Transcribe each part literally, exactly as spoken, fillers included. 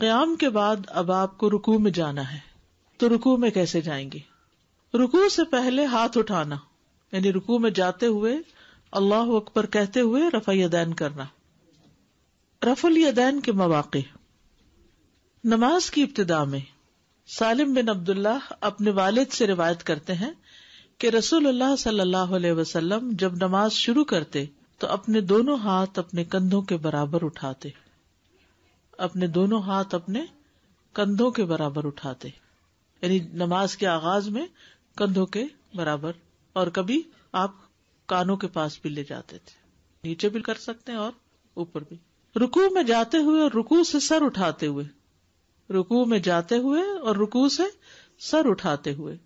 क़याम के बाद अब आपको रुकू में जाना है, तो रुकू में कैसे जाएंगे? रुकू से पहले हाथ उठाना, यानी रुकू में जाते हुए अल्लाहु अकबर कहते हुए रफ़अ यदैन करना। रफ़ुल यदैन के मवाक़े। नमाज की इब्तिदा में सालिम बिन अब्दुल्ला अपने वालिद से रिवायत करते हैं कि रसूलुल्लाह सल्लल्लाहु अलैहि वसल्लम जब नमाज शुरू करते तो अपने दोनों हाथ अपने कंधों के बराबर उठाते, अपने दोनों हाथ अपने कंधों के बराबर उठाते, यानी नमाज के आगाज में कंधों के बराबर, और कभी आप कानों के पास भी ले जाते थे, नीचे भी कर सकते हैं और ऊपर भी। रुकू में जाते हुए और रुकू से सर उठाते हुए, रुकू में जाते हुए और रुकू से सर उठाते हुए।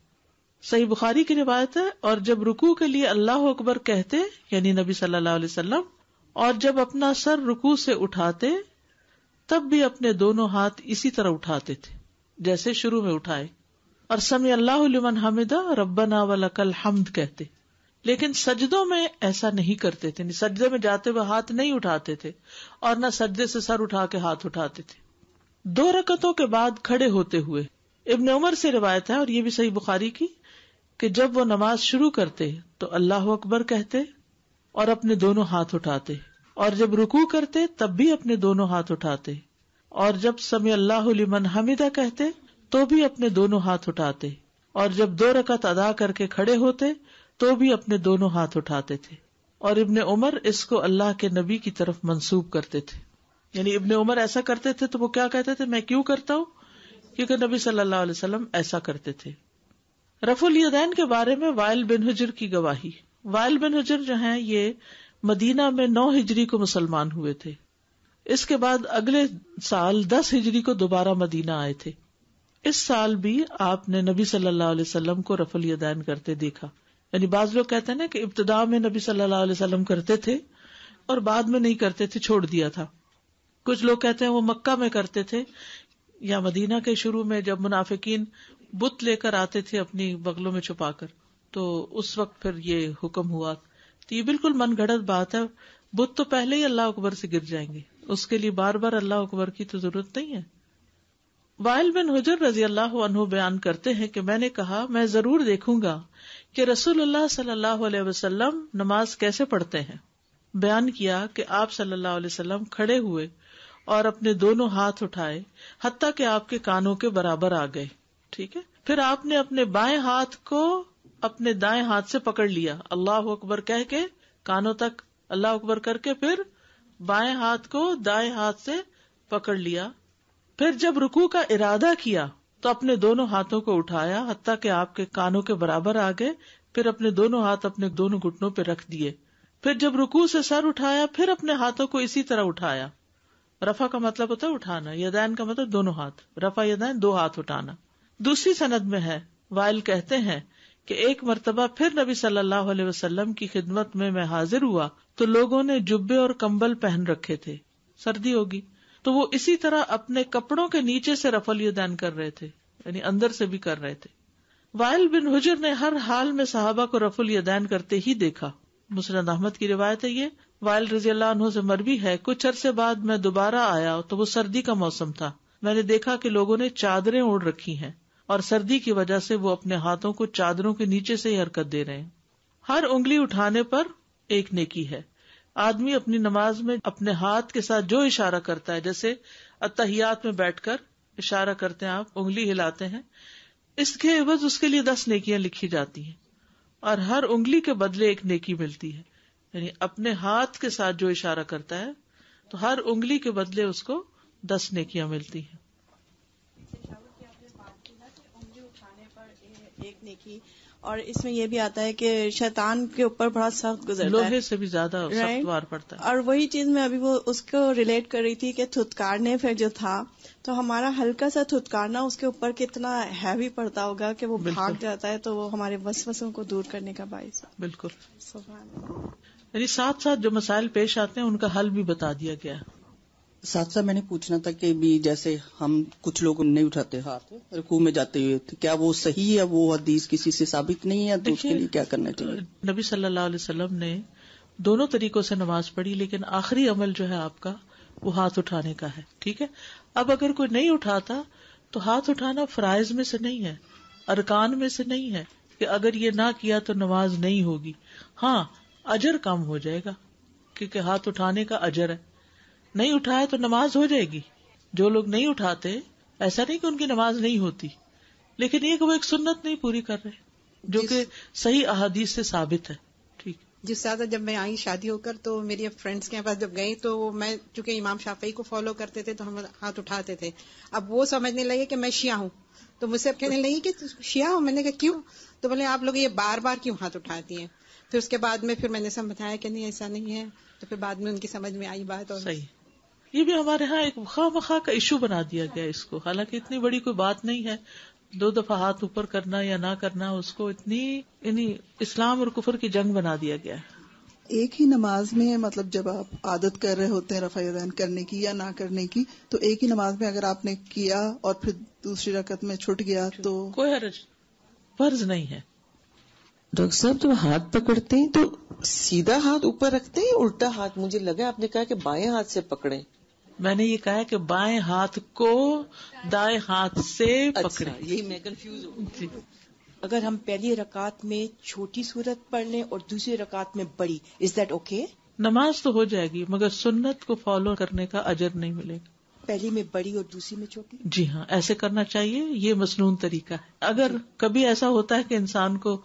सही बुखारी की रिवायत है। और जब रुकू के लिए अल्लाह अकबर कहते, यानी नबी सल्लल्लाहु अलैहि वसल्लम, और जब अपना सर रुकू से उठाते तब भी अपने दोनों हाथ इसी तरह उठाते थे जैसे शुरू में उठाए। और समी अल्लाहु लिमन हमिदा, रब्बना वलकल हम्द कहते, लेकिन सजदों में ऐसा नहीं करते थे, सजदे में जाते हुए हाथ नहीं उठाते थे और न सजदे से सर उठा के हाथ उठाते थे। दो रकतों के बाद खड़े होते हुए। इब्न उमर से रिवायत है, और ये भी सही बुखारी की, कि जब वो नमाज शुरू करते तो अल्लाहु अकबर कहते और अपने दोनों हाथ उठाते, और जब रुकू करते तब भी अपने दोनों हाथ उठाते, और जब समी अल्लाहु लिमन हमिदा कहते तो भी अपने दोनों हाथ उठाते, और जब दो रकत अदा करके खड़े होते तो भी अपने दोनों हाथ उठाते थे। और इब्न उमर इसको अल्लाह के नबी की तरफ मंसूब करते थे, यानी इब्न उमर ऐसा करते थे तो वो क्या कहते थे, मैं क्यों करता हूँ, क्योंकि नबी सल्लल्लाहु अलैहि वसल्लम ऐसा करते थे। रफुल यदैन के बारे में वाइल बिन हुजर की गवाही। वाइल बिन हुजर जो हैं ये मदीना में नौ हिजरी को मुसलमान हुए थे। इसके बाद अगले साल दस हिजरी को दोबारा मदीना आए थे। इस साल भी आपने नबी सल्लल्लाहु अलैहि वसल्लम को रफुल यदैन करते देखा। यानी बाज लोग कहते हैं ना कि इब्तिदा में नबी सल्लल्लाहु अलैहि वसल्लम करते थे और बाद में नहीं करते थे, छोड़ दिया था। कुछ लोग कहते हैं वो मक्का में करते थे या मदीना के शुरू में, जब मुनाफिकीन बुत लेकर आते थे अपनी बगलों में छुपाकर, तो उस वक्त फिर ये हुक्म हुआ। तो ये बिल्कुल मनगढ़ंत बात है। बुत तो पहले ही अल्लाह अकबर से गिर जाएंगे, उसके लिए बार बार अल्लाह अकबर की तो जरूरत नहीं है। वाइल बिन हुजर रजी अल्लाह अन्हु बयान करते हैं कि मैंने कहा, मैं जरूर देखूंगा कि रसूलुल्लाह सल्लल्लाहु अलैहि वसल्लम नमाज कैसे पढ़ते हैं। बयान किया कि आप सल्लल्लाहु अलैहि वसल्लम खड़े हुए और अपने दोनों हाथ उठाए हत्ता कि आपके कानों के बराबर आ गए, ठीक है। फिर आपने अपने बाएं हाथ को अपने दाएं हाथ से पकड़ लिया, अल्लाह अकबर कह के कानों तक अल्लाह अकबर करके फिर बाएं हाथ को दाएं हाथ से पकड़ लिया। फिर जब रुकू का इरादा किया तो अपने दोनों हाथों को उठाया हत्ता कि आपके कानों के बराबर आ गए, फिर अपने दोनों हाथ अपने दोनों घुटनों पर रख दिए। फिर जब रुकू से सर उठाया फिर अपने हाथों को इसी तरह उठाया। रफा का मतलब होता है उठाना, यदैन का मतलब दोनों हाथ, रफा यदैन दो हाथ उठाना। दूसरी सनद में है, वाइल कहते हैं कि एक मर्तबा फिर नबी सल्लल्लाहु अलैहि वसल्लम की खिदमत में मैं हाजिर हुआ तो लोगों ने जुब्बे और कंबल पहन रखे थे, सर्दी होगी, तो वो इसी तरह अपने कपड़ों के नीचे से रफल यदैन कर रहे थे, यानी अंदर से भी कर रहे थे। वाइल बिन हुजर ने हर हाल में सहाबा को रफल यदैन करते ही देखा। मुस्नद अहमद की रिवायत है ये। वाइल रजी अल्लाह अन्हु से मरवी है, कुछ अरसे बाद मैं दोबारा आया तो वो सर्दी का मौसम था। मैंने देखा कि लोगों ने चादरें ओढ़ रखी हैं और सर्दी की वजह से वो अपने हाथों को चादरों के नीचे से ही हरकत दे रहे हैं। हर उंगली उठाने पर एक नेकी है। आदमी अपनी नमाज में अपने हाथ के साथ जो इशारा करता है, जैसे अत्तहियात में बैठकर इशारा करते हैं आप, उंगली हिलाते हैं, इसके एवज उसके लिए दस नेकियां लिखी जाती हैं और हर उंगली के बदले एक नेकी मिलती है। यानी अपने हाथ के साथ जो इशारा करता है तो हर उंगली के बदले उसको दस नेकियां मिलती हैं। एक नेकी, और इसमें यह भी आता है कि शैतान के ऊपर बड़ा सख्त गुजरता है, लोहे से भी ज्यादा सख्त वार पड़ता है। और वही चीज मैं अभी वो उसको रिलेट कर रही थी कि थुतकारने फिर जो था तो हमारा हल्का सा थुतकारना उसके ऊपर कितना हैवी पड़ता होगा कि वो भाग जाता है, तो वो हमारे वसवसों को दूर करने का बाइस। बिल्कुल, यानी साथ साथ जो मसाइल पेश आते हैं उनका हल भी बता दिया गया है। साथ साथ मैंने पूछना था कि भी जैसे हम कुछ लोग नहीं उठाते हाथ रुकू में जाते हुए, क्या वो सही है? वो हदीस किसी से साबित नहीं है, तो उसके लिए क्या करना चाहिए? नबी सल्लल्लाहु अलैहि वसल्लम ने दोनों तरीकों से नमाज पढ़ी, लेकिन आखिरी अमल जो है आपका वो हाथ उठाने का है। ठीक है, अब अगर कोई नहीं उठाता तो हाथ उठाना फराइज में से नहीं है, अरकान में से नहीं है कि अगर ये ना किया तो नमाज नहीं होगी। हाँ, अजर कम हो जाएगा क्योंकि हाथ उठाने का अजर है, नहीं उठाया तो नमाज हो जाएगी। जो लोग नहीं उठाते ऐसा नहीं कि उनकी नमाज नहीं होती, लेकिन ये कि वो एक सुन्नत नहीं पूरी कर रहे जो कि सही अहादीस से साबित है। ठीक। जिस सादा जब मैं आई शादी होकर तो मेरी फ्रेंड्स के पास जब गई तो मैं चूंकि इमाम शाफी को फॉलो करते थे तो हम हाथ उठाते थे। अब वो समझने लगे कि मैं शिया हूँ, तो मुझसे कहने लगी कि शिया हूँ। मैंने कहा क्यों? तो बोले आप लोग ये बार बार क्यों हाथ उठाती हैं। फिर उसके बाद में फिर मैंने समझाया कि नहीं ऐसा नहीं है, तो फिर बाद में उनकी समझ में आई बात। और सही, ये भी हमारे यहाँ एक खामखा का इशू बना दिया गया इसको, हालांकि इतनी बड़ी कोई बात नहीं है। दो दफा हाथ ऊपर करना या ना करना, उसको इतनी यानी इस्लाम और कुफर की जंग बना दिया गया है। एक ही नमाज में, मतलब जब आप आदत कर रहे होते हैं रफ़ा यदैन करने की या ना करने की, तो एक ही नमाज में अगर आपने किया और फिर दूसरी रकत में छूट गया तो कोई हर्ज फर्ज नहीं है। डॉक्टर साहब, जब हाथ पकड़ते हैं तो सीधा हाथ ऊपर रखते हैं, उल्टा हाथ? मुझे लगा आपने कहा कि बाएं हाथ से पकड़े। मैंने ये कहा कि बाएं हाथ को दाएं हाथ से पकड़े। अच्छा, यही मैं कंफ्यूज हूँ। अगर हम पहली रकात में छोटी सूरत पढ़ लें और दूसरी रकात में बड़ी, इज दैट ओके? नमाज तो हो जाएगी मगर सुन्नत को फॉलो करने का अजर नहीं मिलेगा। पहली में बड़ी और दूसरी में छोटी? जी हाँ, ऐसे करना चाहिए, ये मसनून तरीका है। अगर कभी ऐसा होता है कि इंसान को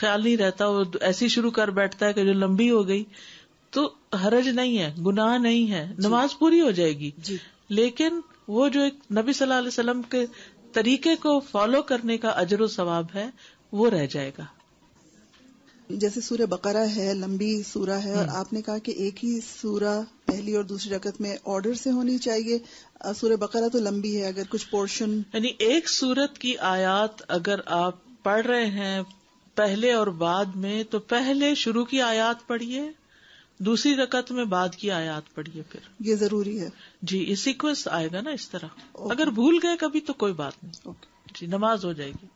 ख्याल नहीं रहता, वो ऐसी शुरू कर बैठता है कि जो लंबी हो गई, तो हरज नहीं है, गुनाह नहीं है, नमाज पूरी हो जाएगी। जी। लेकिन वो जो एक नबी सल्लल्लाहु अलैहि वसल्लम के तरीके को फॉलो करने का अजर व सवाब है वो रह जाएगा। जैसे सूरह बकरा है, लंबी सूरह है, और आपने कहा कि एक ही सूरह पहली और दूसरी रकत में ऑर्डर से होनी चाहिए। सूरह बकरा तो लंबी है, अगर कुछ पोर्शन यानी एक सूरत की आयत अगर आप पढ़ रहे हैं पहले और बाद में, तो पहले शुरू की आयत पढ़िए, दूसरी रकत में बाद की आयत पढ़िए। फिर ये जरूरी है जी, ये सीक्वेंस आएगा ना इस तरह। अगर भूल गए कभी तो कोई बात नहीं, जी नमाज हो जाएगी।